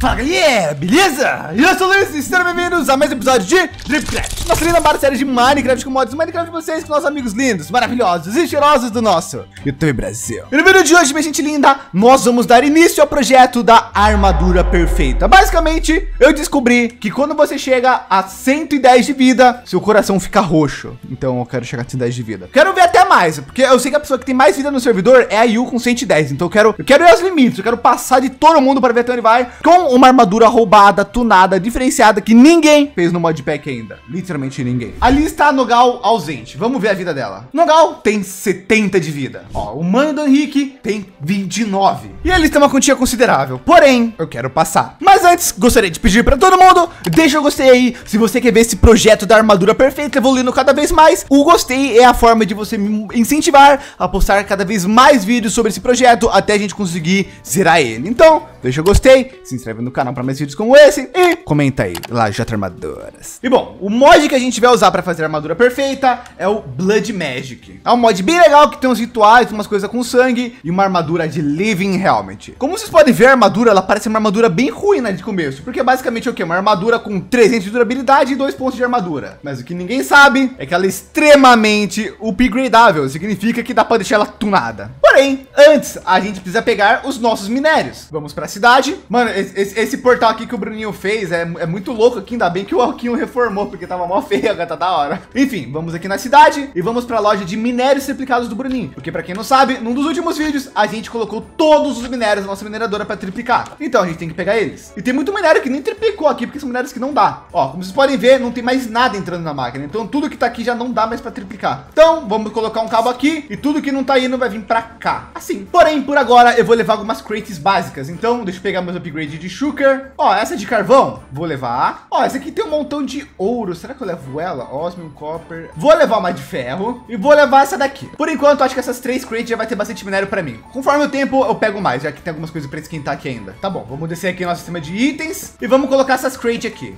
Fala galera, beleza? Eu sou o Luiz e sejam bem-vindos a mais um episódio de DripCraft, nossa linda série de Minecraft com mods Minecraft de vocês, com nossos amigos lindos, maravilhosos e cheirosos do nosso YouTube Brasil. E no vídeo de hoje, minha gente linda, nós vamos dar início ao projeto da armadura perfeita. Basicamente, eu descobri que quando você chega a 110 de vida, seu coração fica roxo. Então eu quero chegar a 110 de vida. Quero ver até mais, porque eu sei que a pessoa que tem mais vida no servidor é a Yu com 110. Então eu quero ir aos limites, eu quero passar de todo mundo para ver até onde vai, com uma armadura roubada, tunada, diferenciada, que ninguém fez no modpack ainda. Literalmente ninguém. Ali está a Nogal ausente. Vamos ver a vida dela. Nogal tem 70 de vida. Ó, o mãe do Henrique tem 29. E eles têm uma quantia considerável. Porém, eu quero passar. Mas antes, gostaria de pedir para todo mundo, deixa o gostei aí. Se você quer ver esse projeto da armadura perfeita evoluindo cada vez mais, o gostei é a forma de você me incentivar a postar cada vez mais vídeos sobre esse projeto até a gente conseguir zerar ele. Então, deixa o gostei, se inscreve no canal para mais vídeos como esse e comenta aí, lajota armaduras. E bom, o mod que a gente vai usar para fazer a armadura perfeita é o Blood Magic. É um mod bem legal que tem uns rituais, umas coisas com sangue e uma armadura de living helmet. Como vocês podem ver, a armadura, ela parece uma armadura bem ruim, né, de começo, porque basicamente é o que? Uma armadura com 300 de durabilidade e 2 pontos de armadura. Mas o que ninguém sabe é que ela é extremamente upgradável, significa que dá para deixar ela tunada. Porém, antes a gente precisa pegar os nossos minérios. Vamos para a cidade. Mano, esse portal aqui que o Bruninho fez é muito louco aqui, ainda bem que o Alquinho reformou, porque tava mó feia, tá da hora. Enfim, vamos aqui na cidade e vamos pra loja de minérios triplicados do Bruninho, porque pra quem não sabe, num dos últimos vídeos, a gente colocou todos os minérios na nossa mineradora pra triplicar. Então a gente tem que pegar eles. E tem muito minério que nem triplicou aqui, porque são minérios que não dá. Ó, como vocês podem ver, não tem mais nada entrando na máquina, então tudo que tá aqui já não dá mais pra triplicar. Então, vamos colocar um cabo aqui e tudo que não tá indo vai vir pra cá. Assim, porém, por agora, eu vou levar algumas crates básicas, então deixa eu pegar meus upgrades de sugar. Ó, essa de carvão, vou levar. Ó, essa aqui tem um montão de ouro. Será que eu levo ela? Osmium, copper. Vou levar uma de ferro e vou levar essa daqui. Por enquanto, acho que essas 3 crates já vai ter bastante minério pra mim. Conforme o tempo, eu pego mais, já que tem algumas coisas pra esquentar aqui ainda. Tá bom, vamos descer aqui no nosso sistema de itens e vamos colocar essas crates aqui.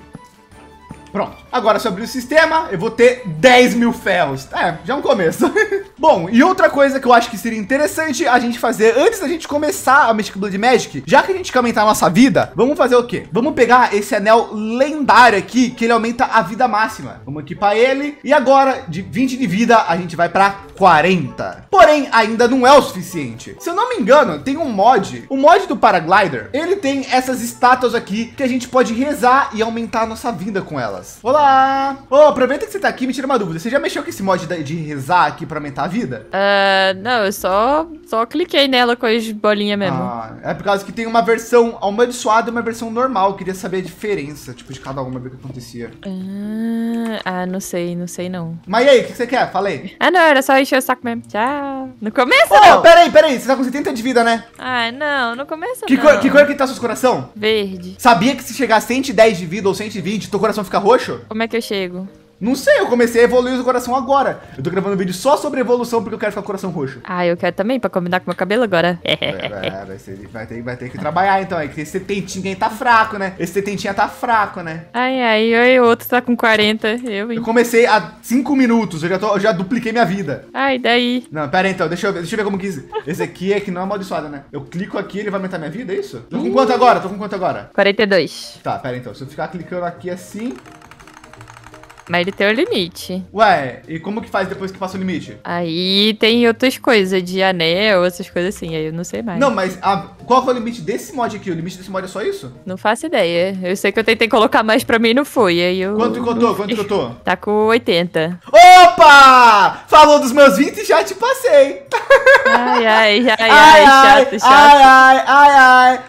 Pronto, agora se eu abrir o sistema, eu vou ter 10 mil ferros. É, já é um começo. Bom, e outra coisa que eu acho que seria interessante a gente fazer antes da gente começar a mexer com Blood Magic, já que a gente quer aumentar a nossa vida, vamos fazer o quê? Vamos pegar esse anel lendário aqui, que ele aumenta a vida máxima. Vamos equipar ele. E agora, de 20 de vida, a gente vai para 40. Porém, ainda não é o suficiente. Se eu não me engano, tem um mod. O mod do Paraglider, ele tem essas estátuas aqui que a gente pode rezar e aumentar a nossa vida com elas. Olá! Oh, aproveita que você tá aqui, me tira uma dúvida. Você já mexeu com esse mod de rezar aqui pra aumentar a vida? Não, eu só cliquei nela com as bolinhas mesmo. Ah, é por causa que tem uma versão amaldiçoada e uma versão normal. Eu queria saber a diferença, tipo, de cada uma, ver o que acontecia. Ah, não sei. Mas e aí, o que você quer? Falei. Ah, não, era só encher o saco mesmo. Tchau. No começo, oh, não. Peraí. Você tá com 70 de vida, né? Ah, não, no começo não. Que cor que tá seus coração? Verde. Sabia que se chegar a 110 de vida ou 120, teu coração fica roxo? Como é que eu chego? Não sei, eu comecei a evoluir o coração agora. Eu tô gravando um vídeo só sobre evolução porque eu quero ficar com o coração roxo. Ah, eu quero também, pra combinar com o meu cabelo agora. Vai ter que trabalhar então, é que esse tentinho tá fraco, né? Esse tetentinha tá fraco, né? Ai, o outro tá com 40. Eu comecei há 5 minutos, eu já dupliquei minha vida. Ai, daí? Não, pera aí, então, deixa eu ver como que isso. Esse aqui é que não é amaldiçoado, né? Eu clico aqui, ele vai aumentar minha vida, é isso? Tô com quanto agora? 42. Tá, pera aí, então, se eu ficar clicando aqui assim... Mas ele tem um limite. Ué, e como que faz depois que passa o limite? Aí tem outras coisas, de anel, essas coisas assim, aí eu não sei mais. Não, mas qual foi o limite desse mod aqui? O limite desse mod é só isso? Não faço ideia. Eu sei que eu tentei colocar mais pra mim e não foi. Aí eu... Quanto que eu tô? Tá com 80. Opa! Falou dos meus 20 e já te passei. Ai, chato.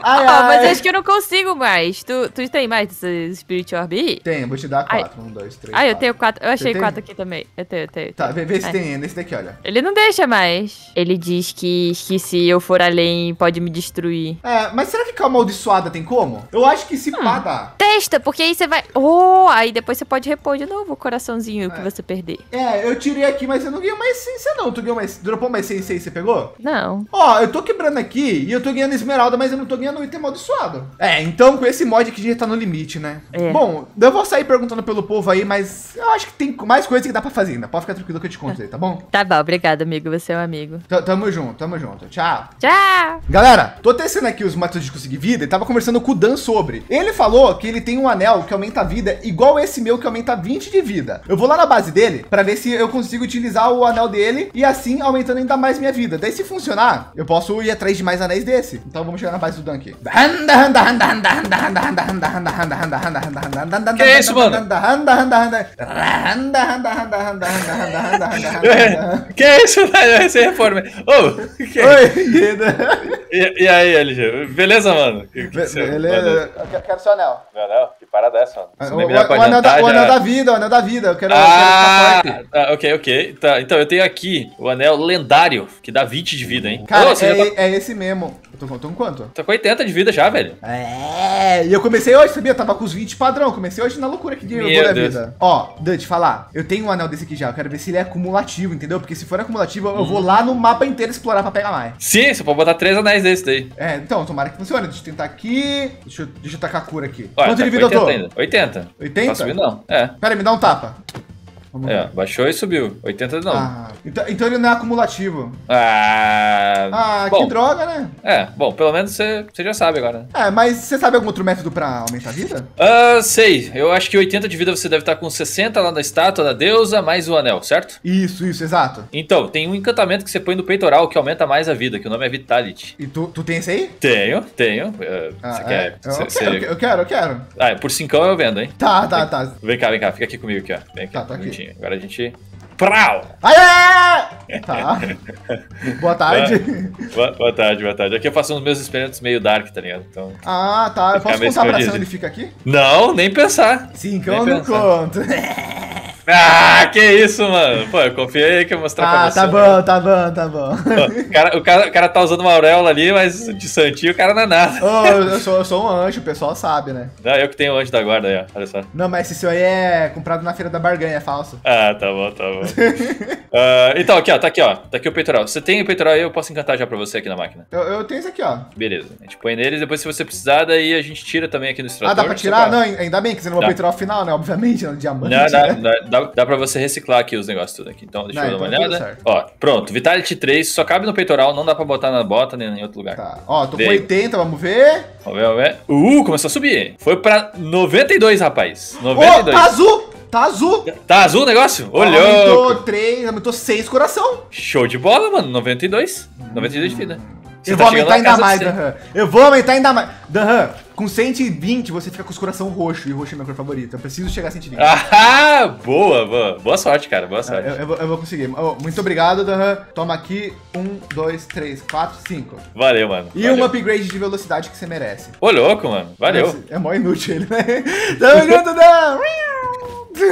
Mas acho que eu não consigo mais. Tu tem mais desse Spirit Orb? Tem, vou te dar 4. 1, 2, 3. Eu tenho 4. Eu achei 4 aqui também. Eu tenho. Tá, vê se tem nesse daqui, olha. Ele não deixa mais. Ele diz que se eu for além, pode me destruir. É, mas será que ficar amaldiçoada tem como? Eu acho que se pá dá. Tem! besta, porque aí você vai... Oh, aí depois você pode repor de novo o coraçãozinho que você perder. É, eu tirei aqui, mas eu não ganhei mais essência, não. Tu ganhou mais... Dropou mais essência e você pegou? Não. Ó, eu tô quebrando aqui e eu tô ganhando esmeralda, mas eu não tô ganhando o item amaldiçoado. É, então com esse mod aqui a gente tá no limite, né? É. Bom, eu vou sair perguntando pelo povo aí, mas eu acho que tem mais coisa que dá pra fazer ainda. Pode ficar tranquilo que eu te conto aí, tá bom? Tá bom, obrigado, amigo. Você é um amigo. Tamo junto. Tchau. Tchau. Galera, tô tecendo aqui os matos de conseguir vida e tava conversando com o Dan sobre. Ele falou que ele tem um anel que aumenta a vida igual esse meu que aumenta 20 de vida. Eu vou lá na base dele pra ver se eu consigo utilizar o anel dele e assim aumentando ainda mais minha vida. Daí se funcionar, eu posso ir atrás de mais anéis desse. Então vamos chegar na base do Dan aqui. Que é isso, mano? Que é isso, velho? Esse reforma. Oh, que... Oi, e aí, LG? Beleza, mano? Beleza. Eu quero seu anel. Meu anel? Que parada é essa, mano? O anel da vida, o anel da vida. Eu quero ficar forte. Tá, ok. Tá, então, eu tenho aqui o anel lendário, que dá 20 de vida, hein? Cara, é esse mesmo. Eu tô com quanto? Tô com 80 de vida já, velho. É, e eu comecei hoje, sabia? Eu tava com os 20 padrão. Comecei hoje na loucura aqui de minha vida. Ó, Dante, falar. Eu tenho um anel desse aqui já. Eu quero ver se ele é acumulativo, entendeu? Porque se for acumulativo, eu vou lá no mapa inteiro explorar pra pegar mais. Sim, você pode botar 3 anéis desse daí. É, então, tomara que funcione. Deixa eu tentar aqui. Deixa eu tacar a cura aqui. Olha, quanto tá de vida eu tô? 80. 80? Não subiu, não. É. Pera aí, me dá um tapa. É, baixou e subiu. 80 não. Ah, então ele não é acumulativo. Bom, que droga, né? É, bom, pelo menos você já sabe agora. É, mas você sabe algum outro método pra aumentar a vida? Sei. Eu acho que 80 de vida você deve estar com 60 lá na estátua da deusa, mais o anel, certo? Isso, exato. Então, tem um encantamento que você põe no peitoral que aumenta mais a vida, que o nome é Vitality. E tu tem esse aí? Tenho. Você quer? Eu quero. Ah, por 5 eu vendo, hein? Tá. Vem cá. Fica aqui comigo, aqui, ó. Vem aqui. Tá aqui. Agora a gente... Prau! Aê! Tá. Boa tarde. Boa tarde. Aqui eu faço uns meus experimentos meio dark, tá ligado? Então, tá. Eu posso contar pra cima ele fica aqui? Não, nem pensar. Sim, que eu não conto. Que isso, mano. Pô, eu confiei aí que eu ia mostrar pra você. Tá bom. O cara tá usando uma auréola ali, mas de santinho o cara não é nada. Oh, eu sou um anjo, o pessoal sabe, né? Não, eu que tenho o anjo da guarda aí, ó. Olha só. Não, mas esse seu aí é comprado na feira da barganha, é falso. Tá bom. Então, aqui, ó. Tá aqui o peitoral. Você tem o peitoral aí, eu posso encantar já pra você aqui na máquina. Eu tenho isso aqui, ó. Beleza. A gente põe neles, depois se você precisar, daí a gente tira também aqui no extrator. Dá pra tirar? Não, ainda bem que você não vai peitoral final, né? Obviamente, no diamante, Dá pra você reciclar aqui os negócios tudo aqui. Então, deixa eu dar uma olhada. Ó, pronto. Vitality 3, só cabe no peitoral, não dá pra botar na bota nem em outro lugar. Tá. Ó, tô com 80, vamos ver. Começou a subir. Foi pra 92, rapaz. 92. Tá azul! Tá azul o negócio? Olhou! Aumentou 6 coração. Show de bola, mano. 92. 92 de vida. Eu vou aumentar ainda mais. Dahan, com 120 você fica com os coração roxo, e o roxo é meu cor favorito. Eu preciso chegar a 120. Boa. Boa sorte, cara. Boa sorte. Eu vou conseguir. Muito obrigado, Dahan. Toma aqui. 1, 2, 3, 4, 5. Valeu, mano. Um upgrade de velocidade que você merece. Ô, louco, mano. Valeu. É mó inútil ele, né? Tamo junto, Dan!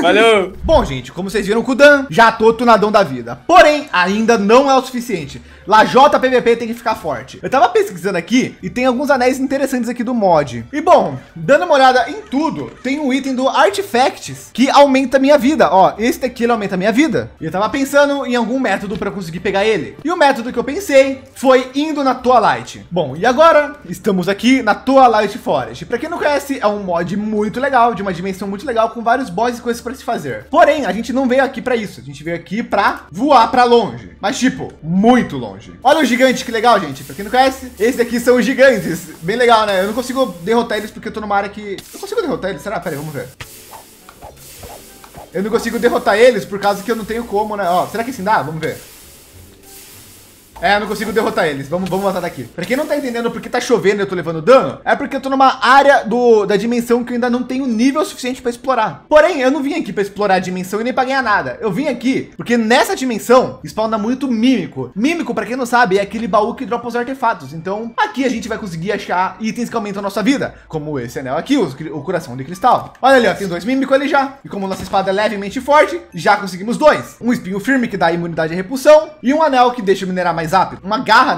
Valeu! Bom, gente, como vocês viram com o Dan, já tô tunadão da vida. Porém, ainda não é o suficiente. Lajota PVP tem que ficar forte. Eu tava pesquisando aqui e tem alguns anéis interessantes aqui do mod. E bom, dando uma olhada em tudo, tem um item do Artifacts que aumenta a minha vida. Ó, esse daqui ele aumenta a minha vida. E eu tava pensando em algum método pra conseguir pegar ele. E o método que eu pensei foi indo na Twilight. Bom, e agora estamos aqui na Twilight Forest. Pra quem não conhece, é um mod muito legal, de uma dimensão muito legal, com vários bosses e coisas pra se fazer. Porém, a gente não veio aqui pra isso. A gente veio aqui pra voar pra longe. Mas tipo, muito longe. Olha o gigante, que legal, gente. Pra quem não conhece, esses daqui são os gigantes. Bem legal, né? Eu não consigo derrotar eles porque eu tô numa área que... Eu consigo derrotar eles? Será? Pera aí, vamos ver. Eu não consigo derrotar eles por causa que eu não tenho como, né? Ó, será que assim dá? Vamos ver. Eu não consigo derrotar eles. Vamos matar daqui. Pra quem não tá entendendo porque tá chovendo e eu tô levando dano, é porque eu tô numa área da dimensão que eu ainda não tenho nível suficiente pra explorar. Porém, eu não vim aqui pra explorar a dimensão e nem pra ganhar nada. Eu vim aqui porque nessa dimensão spawna muito mímico. Mímico, pra quem não sabe, é aquele baú que dropa os artefatos. Então, aqui a gente vai conseguir achar itens que aumentam a nossa vida, como esse anel aqui, o coração de cristal. Olha ali, ó, tem 2 mímicos ali já. E como nossa espada é levemente forte, já conseguimos 2. Um espinho firme que dá imunidade à repulsão e um anel que deixa eu minerar mais mais rápido. Uma garra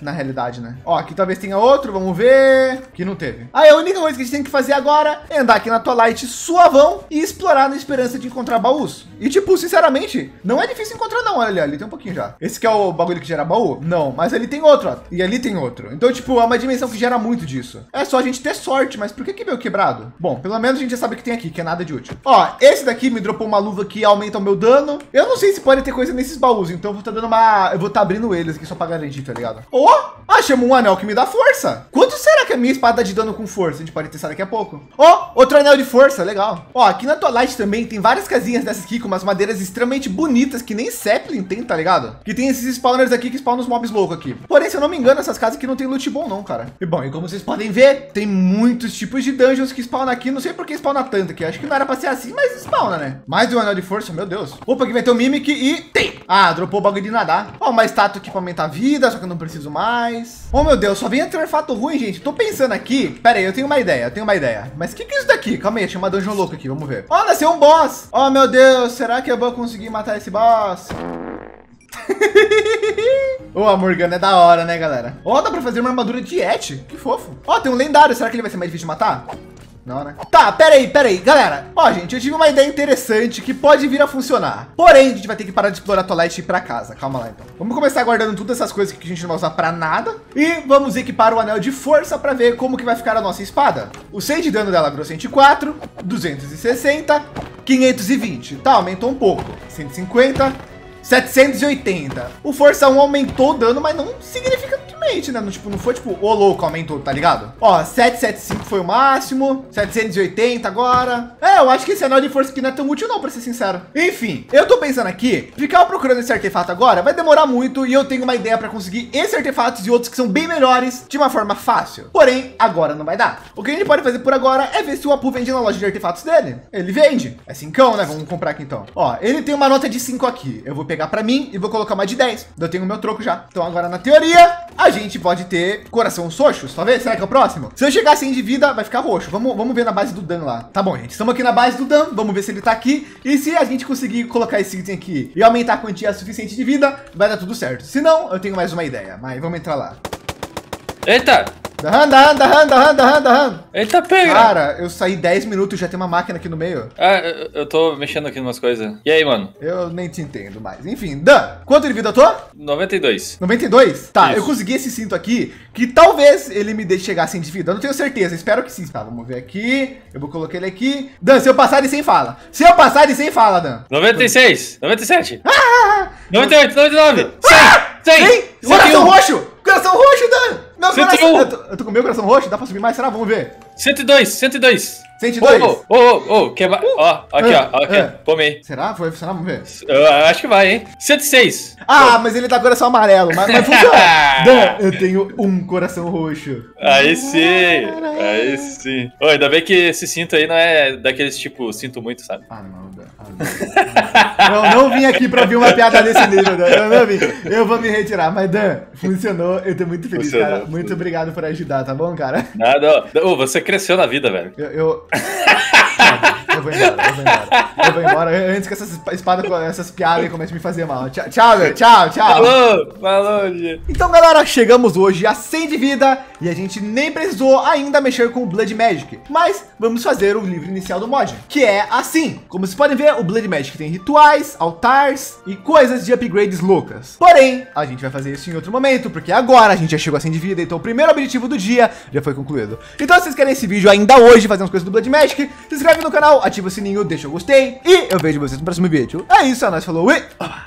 na realidade, né? Ó, aqui talvez tenha outro, vamos ver. Aqui não teve. Aí a única coisa que a gente tem que fazer agora é andar aqui na Twilight suavão e explorar na esperança de encontrar baús. E tipo, sinceramente, não é difícil encontrar não. Olha ali, ali tem um pouquinho já. Esse que é o bagulho que gera baú? Não, mas ali tem outro, ó. E ali tem outro. Então tipo, é uma dimensão que gera muito disso. É só a gente ter sorte, mas por que que veio quebrado? Bom, pelo menos a gente já sabe o que tem aqui, que é nada de útil. Ó, esse daqui me dropou uma luva que aumenta o meu dano. Eu não sei se pode ter coisa nesses baús, então eu vou estar dando uma... Eu vou estar abrindo eles aqui só pra garantir, tá ligado? Ó, achamos um anel que me dá força. Quanto será que a minha espada dá de dano com força? A gente pode testar daqui a pouco. Ó, outro anel de força, legal. Ó, aqui na Twilight também tem várias casinhas dessas aqui com umas madeiras extremamente bonitas que nem Zeppelin tem, tá ligado? Que tem esses spawners aqui que spawnam os mobs loucos aqui. Porém, se eu não me engano, essas casas aqui não tem loot bom não, cara. E bom, e como vocês podem ver, tem muitos tipos de dungeons que spawnam aqui. Não sei por que spawna tanto aqui. Acho que não era pra ser assim, mas spawna, né? Mais um anel de força, meu Deus. Opa, aqui vai ter o Mimic e tem. Ah, dropou o bagulho de nadar. Ó, uma estátua aqui pra aumentar a vida, só que eu não preciso mais. Oh, meu Deus, só vem artefato ruim, gente. Tô pensando aqui. Pera aí, eu tenho uma ideia, Mas o que é isso daqui? Calma aí, achei uma dungeon louca aqui, vamos ver. Ó, nasceu um boss. Ó, meu Deus, será que eu vou conseguir matar esse boss? Oh, a Morgana é da hora, né, galera? Ó, dá pra fazer uma armadura de Yeti. Que fofo. Ó, tem um lendário. Será que ele vai ser mais difícil de matar? Não, né? Tá, pera aí, galera. Ó, gente, eu tive uma ideia interessante que pode vir a funcionar. Porém, a gente vai ter que parar de explorar a Twilight e ir pra casa. Calma lá, então. Vamos começar guardando todas essas coisas que a gente não vai usar pra nada. E vamos equipar o anel de força pra ver como que vai ficar a nossa espada. O 100 de dano dela virou 104, 260, 520. Tá, aumentou um pouco. 150, 780. O força 1 aumentou o dano, mas não significa... né? Não, tipo, não foi tipo, ô louco, aumentou, tá ligado? Ó, 775 foi o máximo, 780 agora. É, eu acho que esse anel de força aqui não é tão útil não, pra ser sincero. Enfim, eu tô pensando aqui, ficar procurando esse artefato agora vai demorar muito e eu tenho uma ideia pra conseguir esse artefato e outros que são bem melhores de uma forma fácil. Porém, agora não vai dar. O que a gente pode fazer por agora é ver se o Apu vende na loja de artefatos dele. Ele vende. É 5, né? Vamos comprar aqui então. Ó, ele tem uma nota de 5 aqui. Eu vou pegar pra mim e vou colocar uma de 10. Eu tenho o meu troco já. Então agora na teoria, a gente pode ter coração xoxos, talvez. Será que é o próximo? Se eu chegar sem de vida, vai ficar roxo. Vamos ver na base do Dan lá. Tá bom, gente. Estamos aqui na base do Dan. Vamos ver se ele tá aqui. E se a gente conseguir colocar esse item aqui e aumentar a quantia suficiente de vida, vai dar tudo certo. Se não, eu tenho mais uma ideia. Mas vamos entrar lá. Eita! Da hand. Eita, pega! Cara, eu saí 10 minutos e já tem uma máquina aqui no meio. Ah, eu tô mexendo aqui em umas coisas. E aí, mano? Eu nem te entendo mais. Enfim, Dan, quanto de vida eu tô? 92. 92? Tá, isso. Eu consegui esse cinto aqui, que talvez ele me deixe chegar sem de vida. Eu não tenho certeza, espero que sim. Tá, vamos ver aqui. Eu vou colocar ele aqui. Dan, se eu passar de 100 fala. Dan. 96, 97. 98, 99. 100. Coração roxo! Dan! Meu coração, eu tô com meu coração roxo, dá pra subir mais? Será? Vamos ver. 102. Ô, quebra. Ó, aqui, ó. Aqui, tomei. Será? Vai funcionar? Vamos ver. Eu acho que vai, hein? 106. Ah, mas ele tá com coração amarelo. Mas funciona. Dan, eu tenho um coração roxo. Aí sim. Aí sim. Ô, ainda bem que esse cinto aí não é daqueles tipo, sinto muito, sabe? Ah, não, Dan. Não vim aqui pra ver uma piada desse nível, Dan. Não vim. Eu vou me retirar. Mas, Dan, funcionou. Eu tô muito feliz, funcionou, cara. Muito obrigado por ajudar, tá bom, cara? Nada. Ô, você cresceu na vida, velho. Eu vou embora antes que essas espadas, essas piadas comecem a me fazer mal. Tchau. Falou. Então, galera, chegamos hoje a 100 de vida e a gente nem precisou ainda mexer com o Blood Magic, mas vamos fazer o livro inicial do mod, que é assim. Como vocês podem ver, o Blood Magic tem rituais, altares e coisas de upgrades loucas. Porém, a gente vai fazer isso em outro momento, porque agora a gente já chegou a 100 de vida, então o primeiro objetivo do dia já foi concluído. Então, se vocês querem esse vídeo ainda hoje, fazer umas coisas do Blood Magic, se inscreve no canal, ativa o sininho, deixa o gostei e eu vejo vocês no próximo vídeo. É isso, é nóis, falou e...